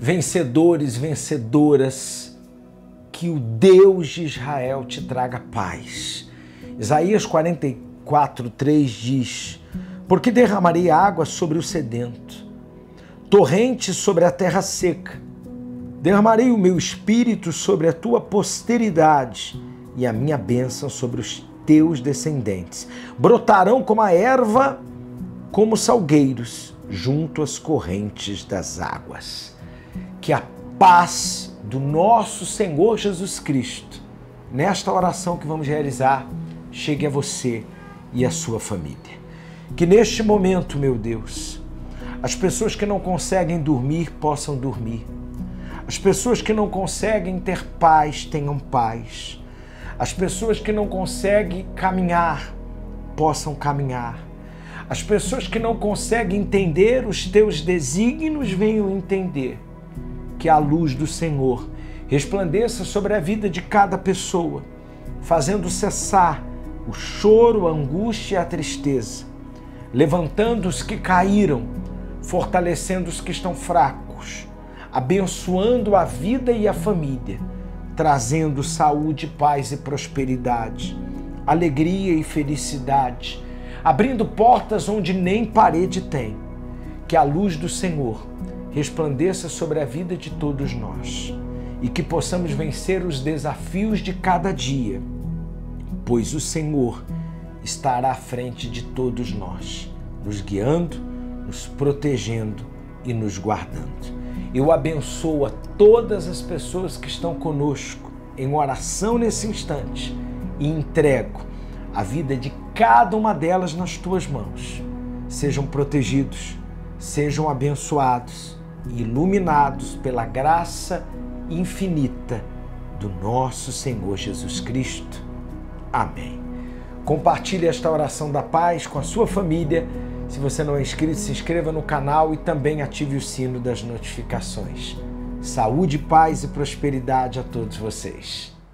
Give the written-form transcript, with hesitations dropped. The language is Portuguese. vencedores, vencedoras, que o Deus de Israel te traga paz. Isaías 44:3 diz: porque derramarei água sobre o sedento, torrente sobre a terra seca, derramarei o meu espírito sobre a tua posteridade e a minha bênção sobre os teus descendentes. Brotarão como a erva, como salgueiros, junto às correntes das águas. Que a paz do nosso Senhor Jesus Cristo, nesta oração que vamos realizar, chegue a você e a sua família. Que neste momento, meu Deus, as pessoas que não conseguem dormir possam dormir. As pessoas que não conseguem ter paz tenham paz. As pessoas que não conseguem caminhar possam caminhar. As pessoas que não conseguem entender os teus desígnios venham entender. Que a luz do Senhor resplandeça sobre a vida de cada pessoa, fazendo cessar o choro, a angústia e a tristeza, levantando os que caíram, fortalecendo os que estão fracos, abençoando a vida e a família, trazendo saúde, paz e prosperidade, alegria e felicidade, abrindo portas onde nem parede tem. Que a luz do Senhor resplandeça sobre a vida de todos nós e que possamos vencer os desafios de cada dia, pois o Senhor estará à frente de todos nós, nos guiando, nos protegendo e nos guardando. Eu abençoo a todas as pessoas que estão conosco em oração nesse instante e entrego a vida de cada uma delas nas tuas mãos. Sejam protegidos, sejam abençoados e iluminados pela graça infinita do nosso Senhor Jesus Cristo. Amém. Compartilhe esta oração da paz com a sua família. Se você não é inscrito, se inscreva no canal e também ative o sino das notificações. Saúde, paz e prosperidade a todos vocês.